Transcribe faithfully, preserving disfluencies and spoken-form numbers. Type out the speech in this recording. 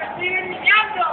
¡Me siguen mirando!